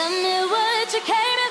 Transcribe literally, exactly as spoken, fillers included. I knew what you came in.